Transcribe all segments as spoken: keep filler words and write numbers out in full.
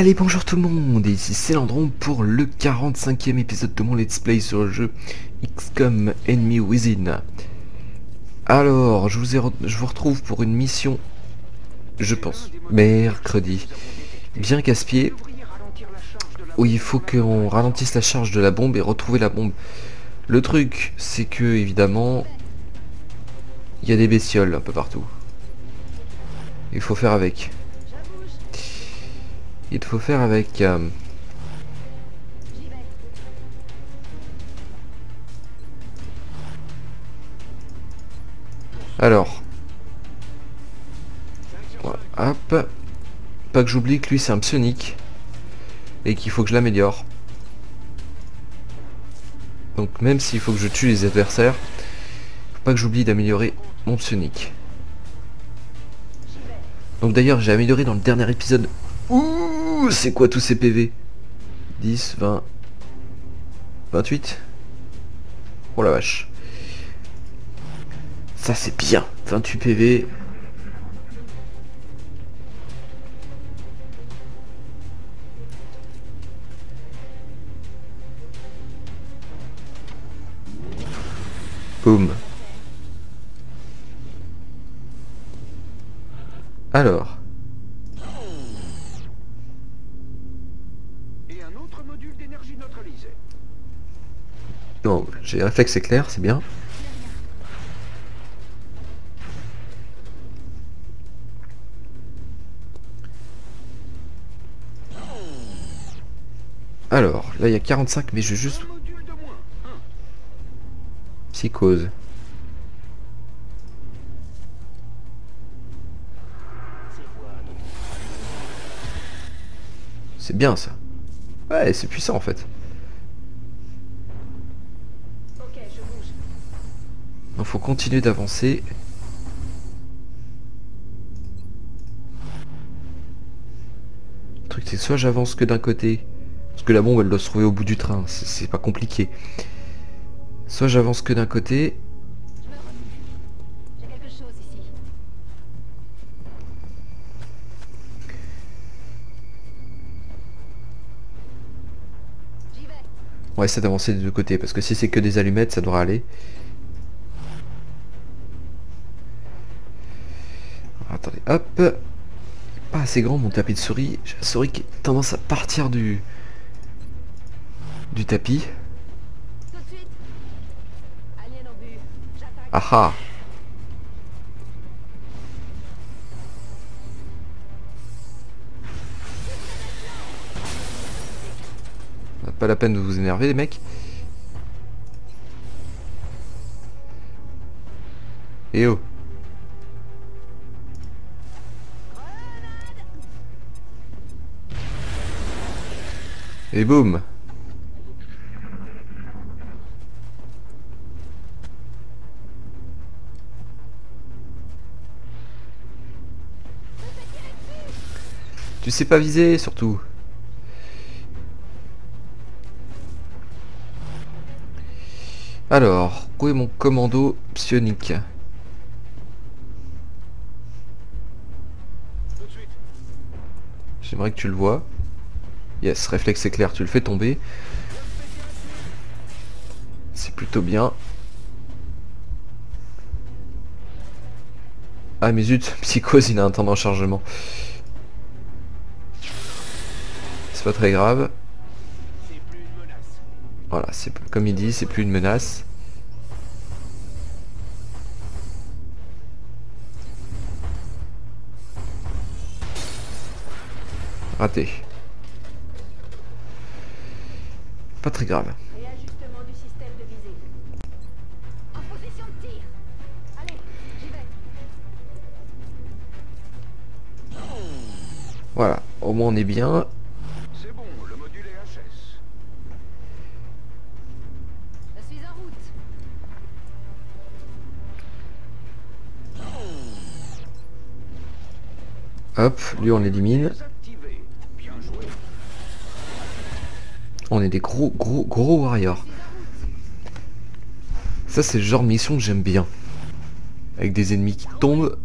Allez, bonjour tout le monde, ici Célandron pour le quarante-cinquième épisode de mon let's play sur le jeu X COM Enemy Within. Alors, je vous, ai re je vous retrouve pour une mission, je pense, mercredi, bien casse-pied, où il faut qu'on ralentisse la charge de la bombe et retrouver la bombe. Le truc, c'est que, évidemment, il y a des bestioles un peu partout. Il faut faire avec. Il faut faire avec... Euh... Alors... Voilà, hop. Pas que j'oublie que lui c'est un psionique. Et qu'il faut que je l'améliore. Donc même s'il faut que je tue les adversaires, faut pas que j'oublie d'améliorer mon psionique. Donc d'ailleurs j'ai amélioré dans le dernier épisode... Ouh, c'est quoi tous ces P V? dix, vingt, vingt-huit. Oh la vache. Ça c'est bien, vingt-huit P V. Boum. Alors. Bon, j'ai réflexe éclair, c'est bien. Alors, là il y a quarante-cinq, mais je vais juste... Psychose. C'est bien ça. Ouais, c'est puissant en fait. Donc faut continuer d'avancer. Le truc c'est soit j'avance que d'un côté, parce que la bombe elle doit se trouver au bout du train, c'est pas compliqué. Soit j'avance que d'un côté. J'ai quelque chose ici. On va essayer d'avancer des deux côtés, parce que si c'est que des allumettes ça devrait aller. Attendez, hop. Pas assez grand mon tapis de souris. J'ai la souris qui a tendance à partir du... du tapis. Aha. Pas la peine de vous énerver les mecs. Et oh. Et boum. Tu sais pas viser surtout. Alors, où est mon commando psionique? J'aimerais que tu le vois. Yes, réflexe éclair, tu le fais tomber. C'est plutôt bien. Ah mais zut, psychose, il a un temps de rechargement. C'est pas très grave. Voilà, c'est comme il dit, c'est plus une menace. Raté. Pas très grave. Voilà, au moins on est bien. C'est bon, le module est H S. Je suis en route. Hop, lui on l'élimine. On est des gros gros gros warriors. Ça c'est le genre de mission que j'aime bien. Avec des ennemis qui tombent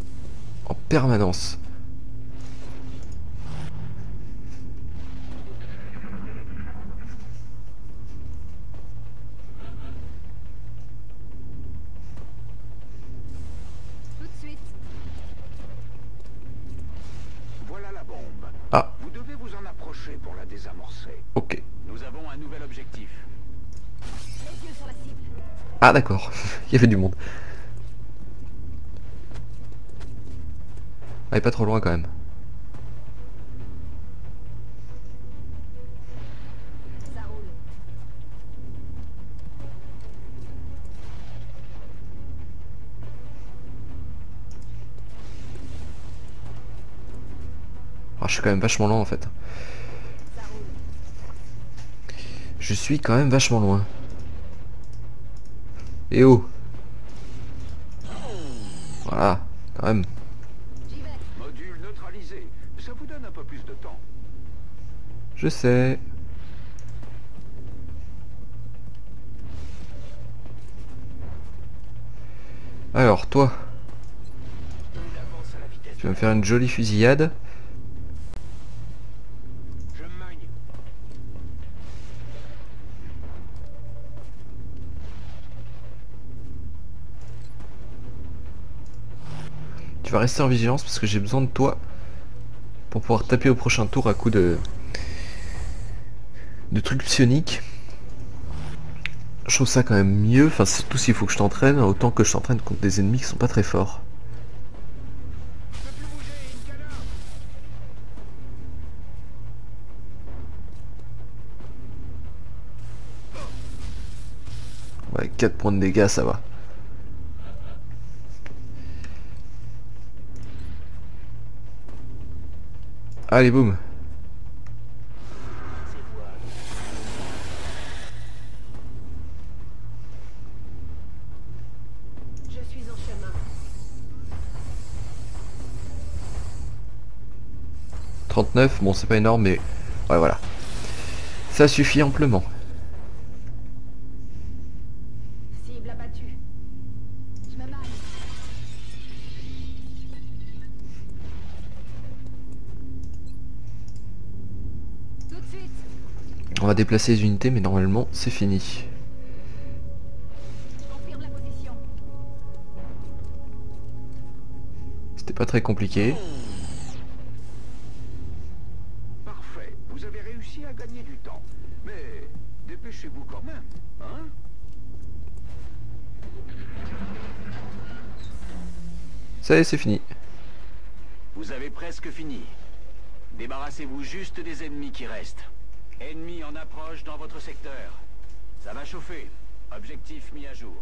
en permanence. désamorcer. Ok. Nous avons un nouvel objectif. Les yeux sur la cible. Ah d'accord, il y avait du monde. Ah, et pas trop loin quand même. Ah, je suis quand même vachement loin en fait. Je suis quand même vachement loin. Et oh. Voilà, quand même. Module neutralisé. Ça vous donne un peu plus de temps. Je sais. Alors toi, tu vas me faire une jolie fusillade. Tu vas rester en vigilance parce que j'ai besoin de toi pour pouvoir taper au prochain tour à coup de de trucs psioniques. Je trouve ça quand même mieux, enfin surtout s'il faut que je t'entraîne, autant que je t'entraîne contre des ennemis qui sont pas très forts. Ouais, quatre points de dégâts, ça va. Allez, boum. Je suis en chemin. trente-neuf, bon c'est pas énorme mais... Ouais voilà. Ça suffit amplement. Cible abattue. Je me marre. On va déplacer les unités mais normalement c'est fini. C'était pas très compliqué. Parfait, vous avez réussi à gagner du temps. Mais dépêchez-vous quand même, hein? Ça y est, c'est fini. Vous avez presque fini. Débarrassez-vous juste des ennemis qui restent. Ennemi en approche dans votre secteur. Ça va chauffer. Objectif mis à jour.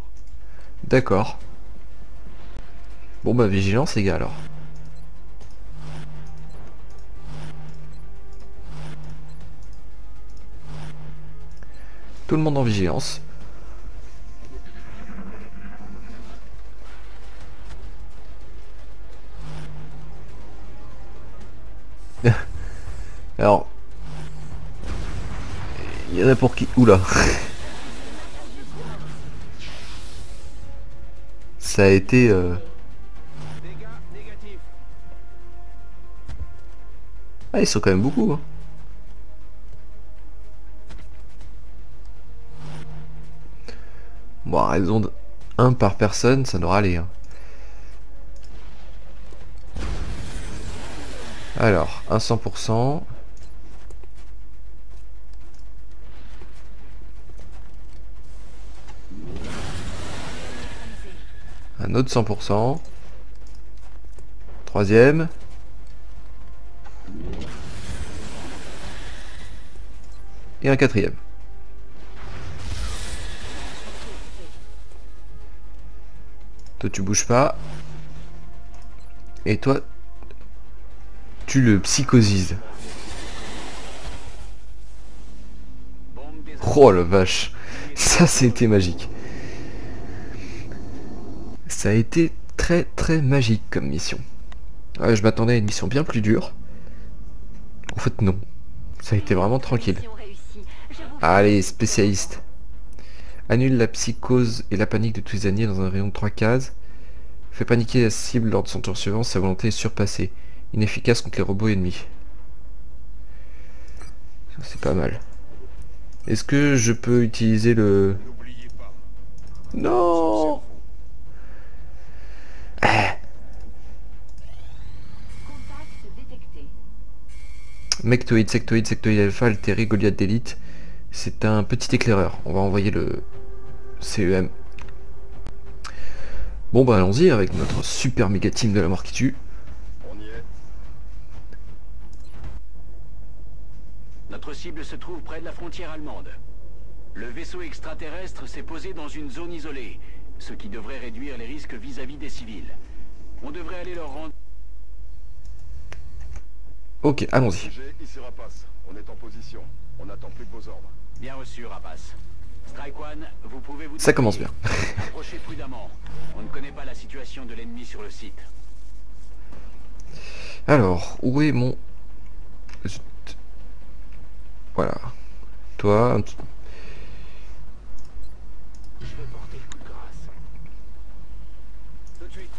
D'accord. Bon bah vigilance les gars alors. Tout le monde en vigilance. Alors... Il y en a pour qui... Oula. Ça a été... Euh... Ah ils sont quand même beaucoup hein. Bon à raison de un par personne ça devrait aller hein. Alors un cent pour cent. Un autre cent pour cent. Troisième. Et un quatrième. Toi tu bouges pas. Et toi, tu le psychosises. Oh la vache. Ça c'était magique. Ça a été très très magique comme mission. Ouais, je m'attendais à une mission bien plus dure. En fait non. Ça a été vraiment tranquille. Allez, spécialiste. Annule la psychose et la panique de tous les alliés dans un rayon de trois cases. Fait paniquer la cible lors de son tour suivant, sa volonté est surpassée. Inefficace contre les robots ennemis. C'est pas mal. Est-ce que je peux utiliser le... Non. Mectoïde, Sectoïde, Sectoïde Alpha, Alteri, Goliath, Délite. C'est un petit éclaireur. On va envoyer le C E M. Bon bah allons-y avec notre super méga team de la mort qui tue. On y est. Notre cible se trouve près de la frontière allemande. Le vaisseau extraterrestre s'est posé dans une zone isolée, ce qui devrait réduire les risques vis-à-vis des civils. On devrait aller leur rendre... Ok, allons-y. Ici Rapace, on est en position. On attend plus de vos ordres. Bien reçu, Rapace. Strike One, vous pouvez vous... Ça commence bien. Approchez prudemment. On ne connaît pas la situation de l'ennemi sur le site. Alors, où est mon... Voilà. Toi, un petit... Je vais porter le coup de grâce. Tout de suite.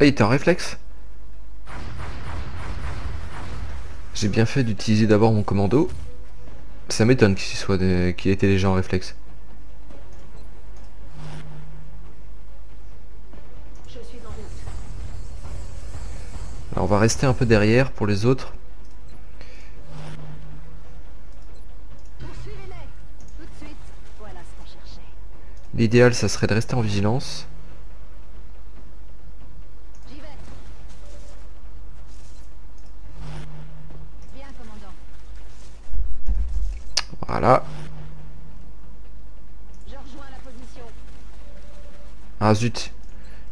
Hey, t'as un réflexe? J'ai bien fait d'utiliser d'abord mon commando. Ça m'étonne qu'il soit de... qu'il était déjà en réflexe. Je suis en route. Alors on va rester un peu derrière pour les autres. L'idéal ça serait de rester en vigilance. Voilà. Je rejoins la position. Ah zut.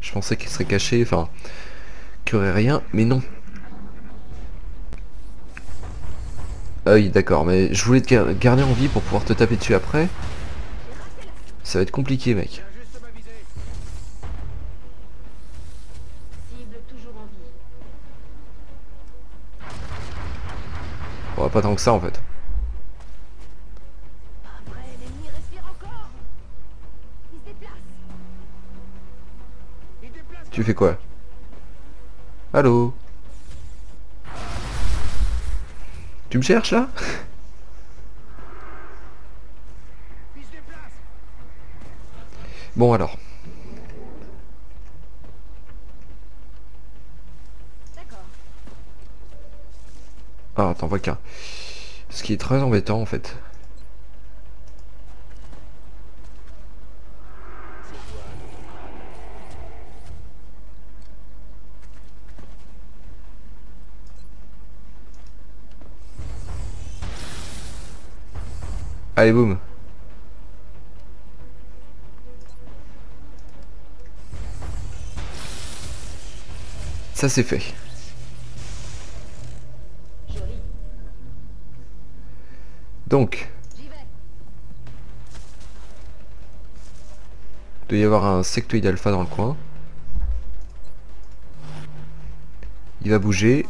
Je pensais qu'il serait caché, enfin... qu'il n'y aurait rien, mais non. Ah oui, d'accord, mais je voulais te garder en vie pour pouvoir te taper dessus après. Ça va être compliqué, mec. On va pas tant que ça, en fait. Tu fais quoi? Allô? Tu me cherches là? Bon alors. Ah t'en vois qu'un. Ce qui est très embêtant en fait. Allez boum. Ça c'est fait. Donc il doit y avoir un sectoïde alpha dans le coin. Il va bouger.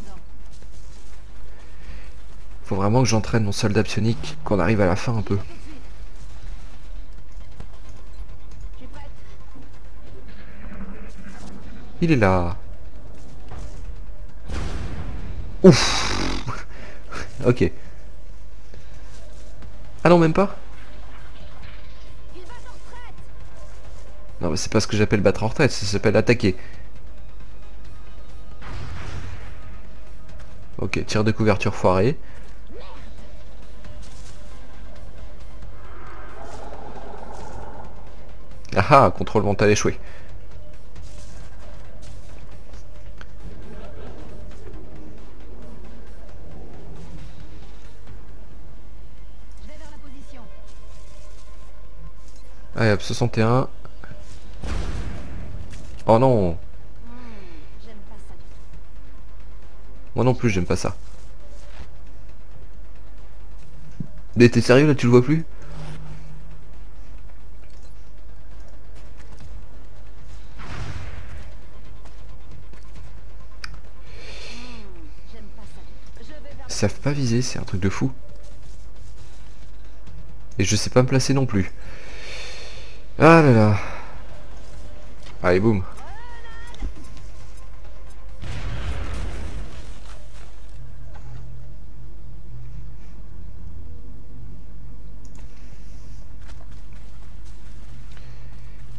Faut vraiment que j'entraîne mon soldat psionique, qu'on arrive à la fin un peu. Il est là. Ouf. Ok. Ah non, même pas. Non mais c'est pas ce que j'appelle battre en retraite, ça s'appelle attaquer. Ok, tir de couverture foiré. Ah, contrôle mental échoué. Je vais vers la position. Allez, hop, soixante et un. Oh non. Mmh, j'aime pas ça. Moi non plus, j'aime pas ça. Mais t'es sérieux là, tu le vois plus? Ils savent pas viser, c'est un truc de fou. Et je sais pas me placer non plus. Ah là là. Allez boum.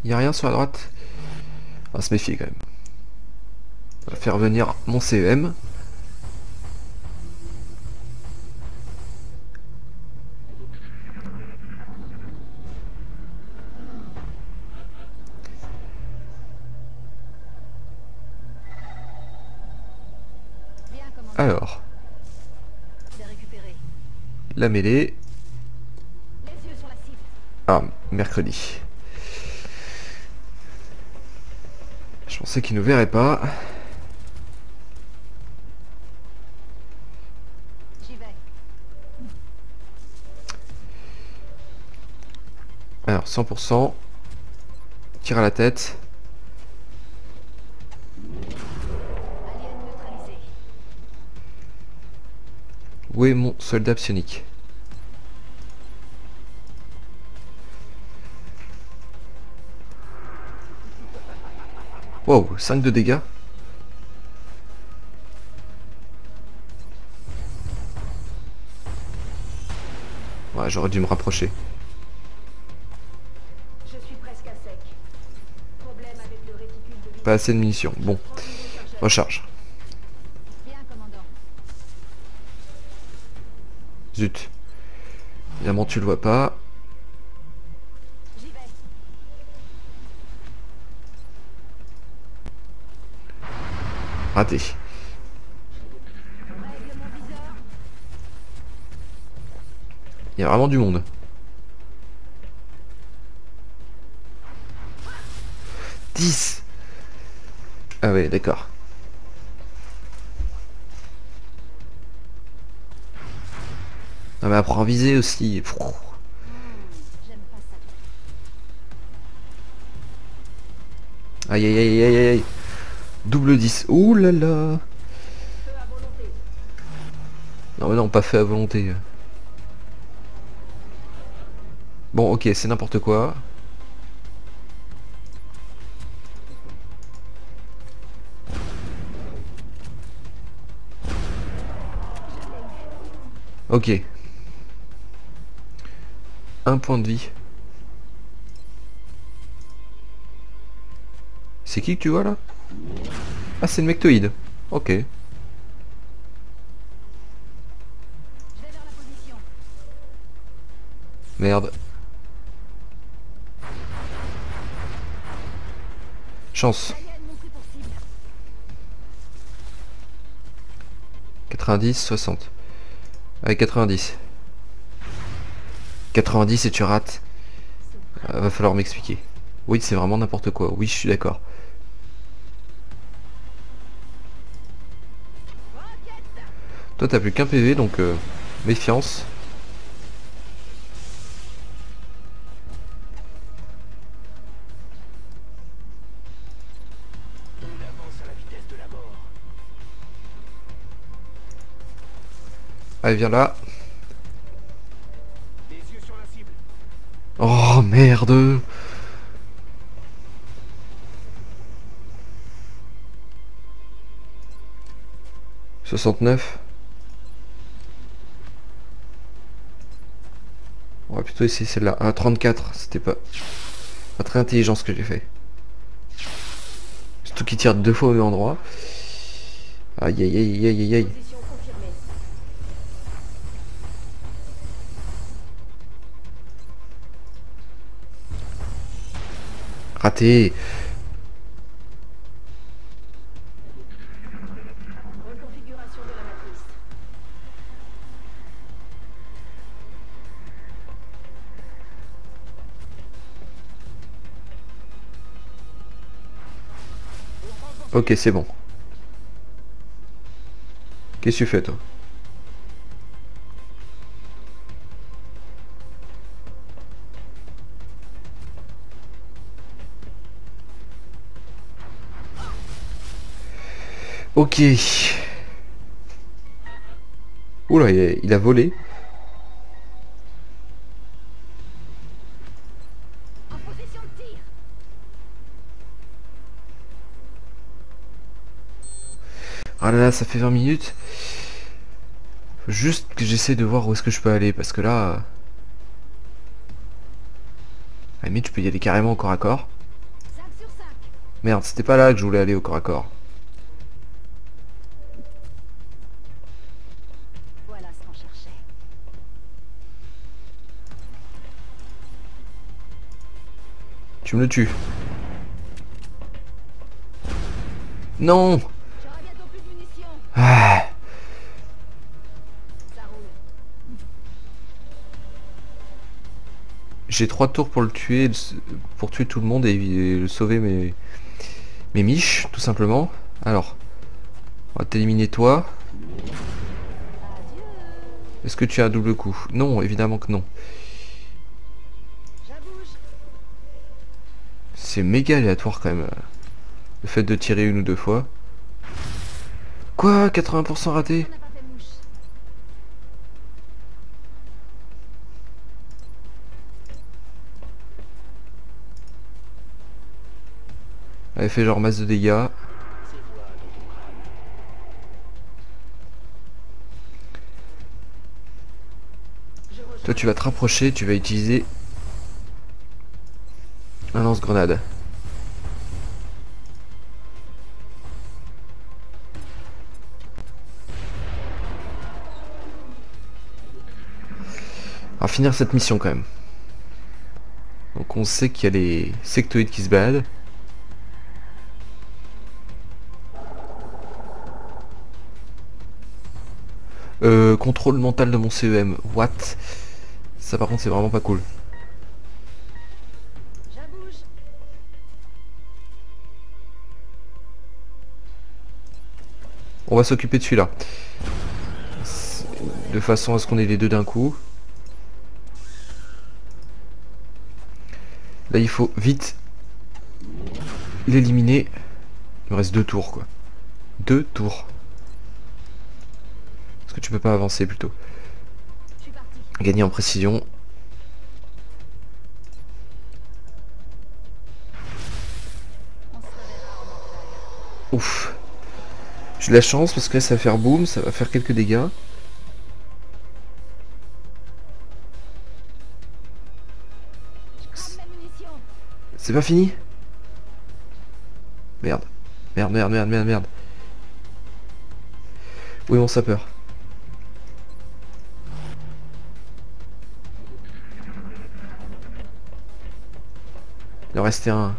Y'a rien sur la droite. On va se méfier quand même. On va faire venir mon C E M. Alors, la mêlée. Ah, mercredi. Je pensais qu'il ne verrait pas. J'y vais. Alors, cent pour cent. Tire à la tête. Où est mon soldat psionique? Wow, cinq de dégâts. Ouais, j'aurais dû me rapprocher. Je suis presque à sec. Problème avec le réticule de... Pas assez de munitions. Bon, recharge. Zut. Évidemment, tu le vois pas. Raté. Il y a vraiment du monde. dix. Ah ouais, d'accord. Non mais apprends à viser aussi. Mmh, j'aime pas ça. Aïe aïe aïe aïe aïe. Double dix. Ouh là là. Non mais non, pas fait à volonté. Bon ok, c'est n'importe quoi. Ok. Un point de vie. C'est qui que tu vois là? Ah, c'est le Mectoïde. Ok. Merde. Chance. quatre-vingt-dix, soixante. Avec quatre-vingt-dix. quatre-vingt-dix et tu rates. Euh, va falloir m'expliquer. Oui, c'est vraiment n'importe quoi. Oui, je suis d'accord. Toi, t'as plus qu'un P V, donc euh, méfiance. Allez, viens là. Oh merde. soixante-neuf. On va plutôt essayer celle-là. Ah, trente-quatre, c'était pas... pas très intelligent ce que j'ai fait. Surtout qu'il tire deux fois au même endroit. Aïe aïe aïe aïe aïe aïe. Raté. Reconfiguration de la matrice. Ok, c'est bon. Qu'est-ce que tu fais toi? Ok. Oula, il a, il a volé. En position de tir. Ah là là, ça fait vingt minutes. Faut juste que j'essaie de voir où est-ce que je peux aller, parce que là... À la limite, je peux y aller carrément au corps à corps. cinq sur cinq. Merde, c'était pas là que je voulais aller au corps à corps. Tu me le tues. Non. Ah. J'ai trois tours pour le tuer, pour tuer tout le monde et, et le sauver mes, mes miches, tout simplement. Alors, on va t'éliminer toi. Est-ce que tu as un double coup? Non, évidemment que non. C'est méga aléatoire quand même, le fait de tirer une ou deux fois. Quoi? quatre-vingts pour cent raté? Elle fait genre masse de dégâts. Toi tu vas te rapprocher, tu vas utiliser un lance-grenade. On va finir cette mission quand même. Donc on sait qu'il y a les sectoïdes qui se baladent. Euh, contrôle mental de mon C E M. What? Ça par contre c'est vraiment pas cool. On va s'occuper de celui-là. De façon à ce qu'on ait les deux d'un coup. Là il faut vite l'éliminer. Il me reste deux tours quoi. Deux tours. Tu peux pas avancer plutôt. Gagner en précision. Ouf. J'ai de la chance parce que là, ça va faire boum, ça va faire quelques dégâts. C'est pas fini? Merde. Merde, merde, merde, merde, merde. Où est mon sapeur? Il en restait un.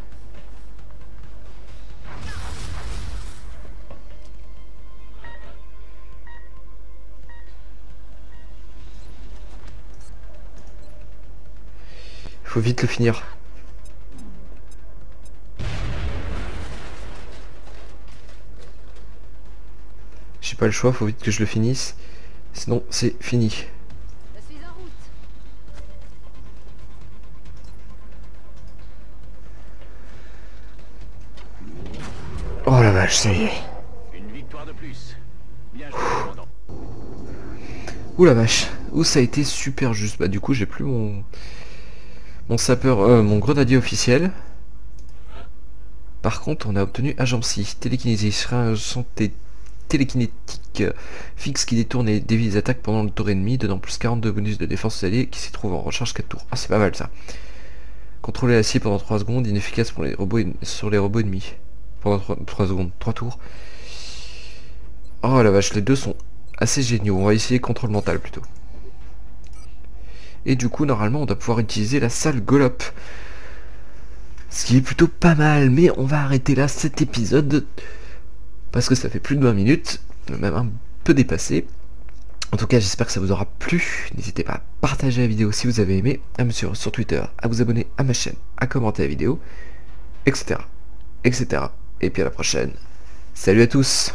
Il faut vite le finir. J'ai pas le choix, faut vite que je le finisse. Sinon c'est fini. Oh la vache, ça y est. Une victoire de plus. Bien joué, commandant. Ouh la vache. Ouh, ça a été super juste. Bah du coup j'ai plus mon mon sapeur, euh, mon grenadier officiel. Par contre on a obtenu agency, télékinésie, frein santé télékinétique fixe qui détourne et dévie les attaques pendant le tour ennemi, donnant plus quarante-deux bonus de défense alliés qui s'y trouve en recharge quatre tours. Ah c'est pas mal ça. Contrôler l'acier pendant trois secondes, inefficace pour les robots en... sur les robots ennemis. Pendant trois secondes, trois tours. Oh la vache, les deux sont assez géniaux. On va essayer contrôle mental plutôt. Et du coup, normalement, on doit pouvoir utiliser la salle Gollop. Ce qui est plutôt pas mal. Mais on va arrêter là cet épisode. Parce que ça fait plus de vingt minutes. Même un peu dépassé. En tout cas, j'espère que ça vous aura plu. N'hésitez pas à partager la vidéo si vous avez aimé. À me suivre sur Twitter. À vous abonner à ma chaîne. À commenter la vidéo. Etc. Etc. Et puis à la prochaine. Salut à tous!